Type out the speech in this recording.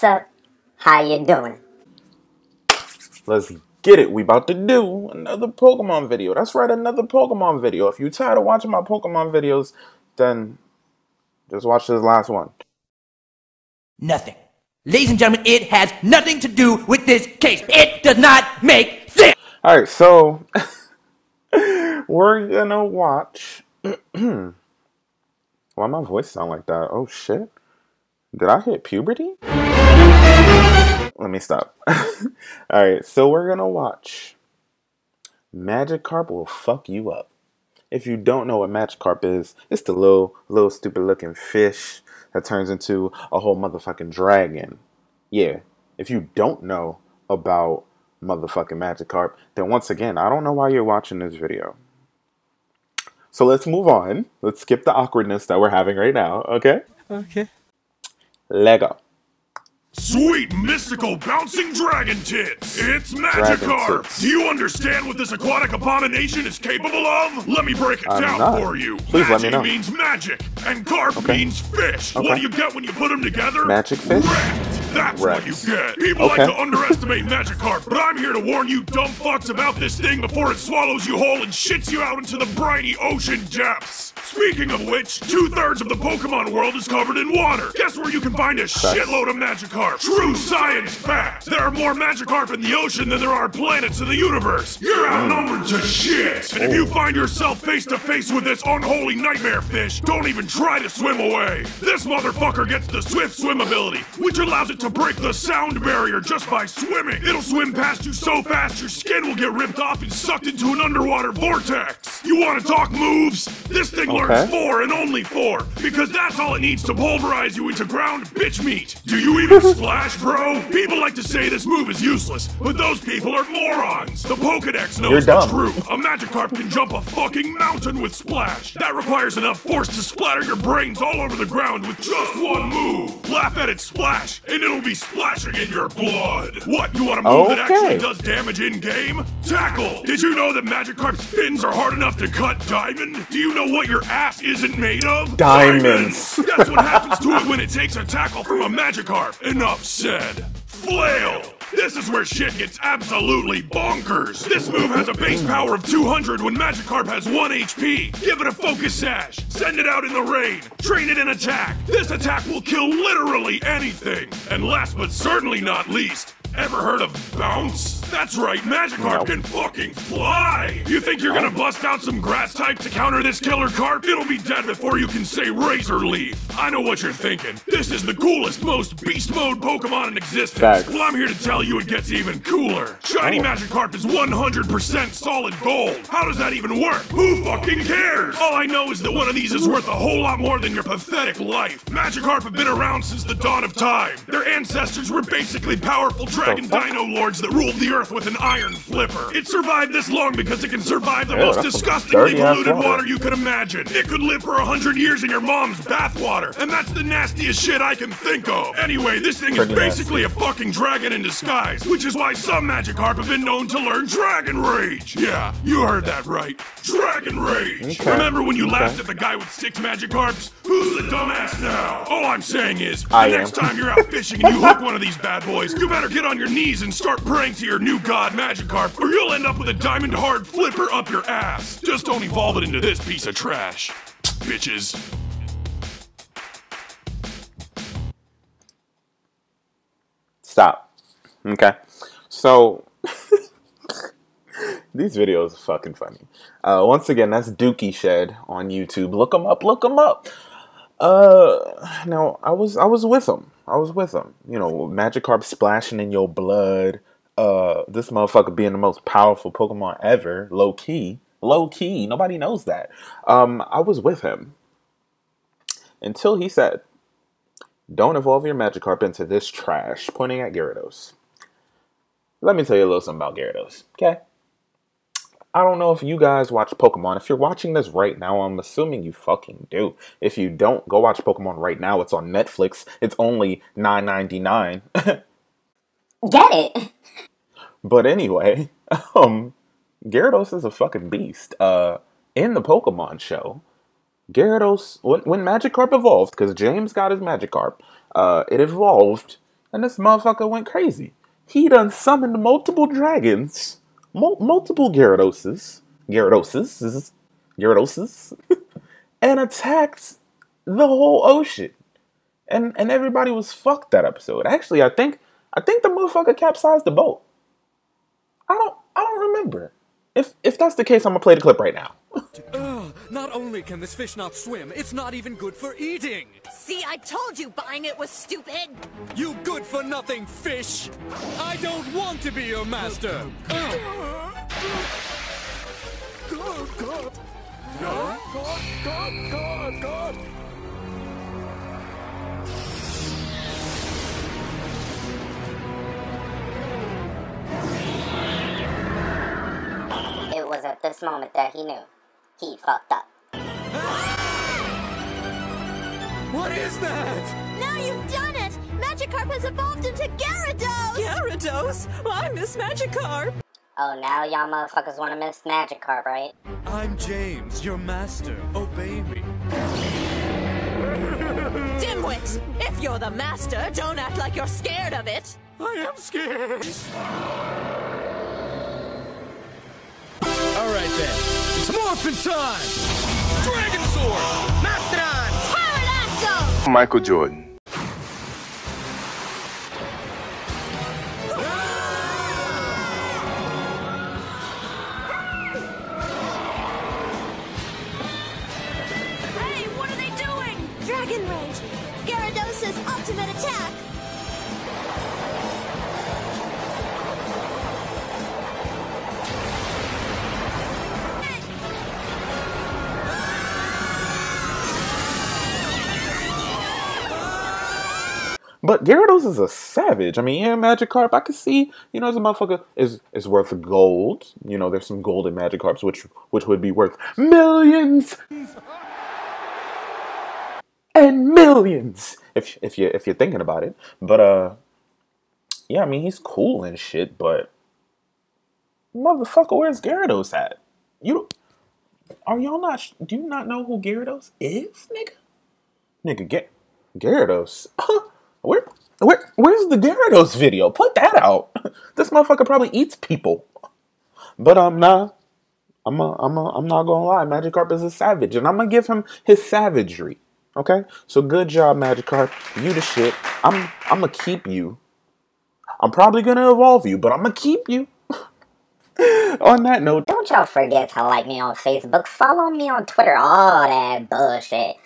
What's up? How you doing? Let's get it. We about to do another Pokemon video. That's right, another Pokemon video. If you're tired of watching my Pokemon videos, then just watch this last one. Nothing. Ladies and gentlemen, it has nothing to do with this case. It does not make sense. Alright, so we're gonna watch. Why my voice sound like that? Oh shit. Did I hit puberty? Let me stop. Alright, so we're gonna watch Magikarp Will Fuck You Up. If you don't know what Magikarp is, it's the little stupid looking fish that turns into a whole motherfucking dragon. Yeah, if you don't know about motherfucking Magikarp, then once again, I don't know why you're watching this video. So let's move on. Let's skip the awkwardness that we're having right now, okay? Okay. Lego. Sweet mystical bouncing dragon tits! It's Magikarp! Do you understand what this aquatic abomination is capable of? Let me break it down for you. Please let me know. Magic means magic, and carp means fish. What do you get when you put them together? Magic fish? Wrecked. That's what you get. People like to underestimate Magikarp, but I'm here to warn you dumb fucks about this thing before it swallows you whole and shits you out into the briny ocean depths. Speaking of which, 2/3 of the Pokemon world is covered in water. Guess where you can find a shitload of Magikarp? True science fact! There are more Magikarp in the ocean than there are planets in the universe. You're outnumbered to shit! And if you find yourself face to face with this unholy nightmare fish, don't even try to swim away. This motherfucker gets the swift swim ability, which allows it to break the sound barrier just by swimming. It'll swim past you so fast your skin will get ripped off and sucked into an underwater vortex. You wanna talk moves? This thing learns 4 and only 4, because that's all it needs to pulverize you into ground bitch meat. Do you even splash, bro? People like to say this move is useless, but those people are morons. The Pokedex knows the truth. A Magikarp can jump a fucking mountain with splash. That requires enough force to splatter your brains all over the ground with just one move. Laugh at its splash, and it'll be splashing in your blood. What, you want a move that actually does damage in-game? Tackle! Did you know that Magikarp's fins are hard enough to cut diamond? Do you know what your ass isn't made of? Diamonds. That's what happens to it when it takes a tackle from a Magikarp. Enough said. Flail. This is where shit gets absolutely bonkers. This move has a base power of 200 when Magikarp has 1 HP. Give it a Focus Sash. Send it out in the rain. Train it in attack. This attack will kill literally anything. And last but certainly not least, ever heard of bounce? That's right, Magikarp can fucking fly! You think you're gonna bust out some grass type to counter this killer carp? It'll be dead before you can say razor leaf. I know what you're thinking. This is the coolest, most beast mode Pokemon in existence. Well, I'm here to tell you it gets even cooler. Shiny Magikarp is 100% solid gold. How does that even work? Who fucking cares? All I know is that one of these is worth a whole lot more than your pathetic life. Magikarp have been around since the dawn of time. Their ancestors were basically powerful dragon dino lords that ruled the earth with an iron flipper. It survived this long because it can survive the most disgustingly polluted water you could imagine. It could live for 100 years in your mom's bathwater, and that's the nastiest shit I can think of. Anyway, this thing is basically a fucking dragon in disguise, which is why some Magikarp have been known to learn Dragon Rage. Yeah, you heard that right. Dragon Rage. Remember when you laughed at the guy with 6 Magikarps? Who's the dumbass now? All I'm saying is, next time you're out fishing and you hook one of these bad boys, you better get on your knees and start praying to your new god Magikarp, or you'll end up with a diamond hard flipper up your ass. Just don't evolve it into this piece of trash, bitches. Stop. Okay. So these videos are fucking funny. Once again, that's Dookie Shed on YouTube. Look him up. Look him up. Now I was with him. You know, Magikarp splashing in your blood. This motherfucker being the most powerful Pokemon ever. Low key. Low key. Nobody knows that. I was with him. Until he said, don't evolve your Magikarp into this trash. Pointing at Gyarados. Let me tell you a little something about Gyarados. Okay? I don't know if you guys watch Pokemon. If you're watching this right now, I'm assuming you fucking do. If you don't, go watch Pokemon right now. It's on Netflix. It's only $9.99. Get it? But anyway, Gyarados is a fucking beast. In the Pokemon show, Gyarados, when Magikarp evolved, because James got his Magikarp, it evolved and this motherfucker went crazy. He done summoned multiple dragons, multiple Gyaradoses, and attacked the whole ocean. And everybody was fucked that episode. Actually, I think the motherfucker capsized the boat. I don't remember. If that's the case, I'm gonna play the clip right now. Not only can this fish not swim, it's not even good for eating. See, I told you buying it was stupid. You good for nothing fish. I don't want to be your master. God. It was at this moment that he knew. He fucked up. What is that? Now you've done it! Magikarp has evolved into Gyarados! Gyarados? Well, I miss Magikarp! Oh, now y'all motherfuckers want to miss Magikarp, right? I'm James, your master. Obey me. Dimwit! If you're the master, don't act like you're scared of it! I am scared! Alright then, it's morphin' time! Dragon Sword! Mastodon! Pterodactyl! Michael Jordan. Hey, what are they doing? Dragon Rage! Gyarados' ultimate attack! But Gyarados is a savage. I mean, yeah, Magikarp, I can see, you know, as a motherfucker is worth gold. You know, there's some gold in Magikarps, which would be worth millions and millions if you're thinking about it. But yeah, I mean, he's cool and shit. But motherfucker, where's Gyarados at? Do you not know who Gyarados is, nigga? Nigga, get Gyarados. Where's the Gyarados video? Put that out. This motherfucker probably eats people. But I'm not gonna lie. Magikarp is a savage, and I'm gonna give him his savagery. Okay. So good job, Magikarp. You the shit. I'm gonna keep you. I'm probably gonna evolve you, but I'm gonna keep you. On that note, don't y'all forget to like me on Facebook, follow me on Twitter, all that bullshit.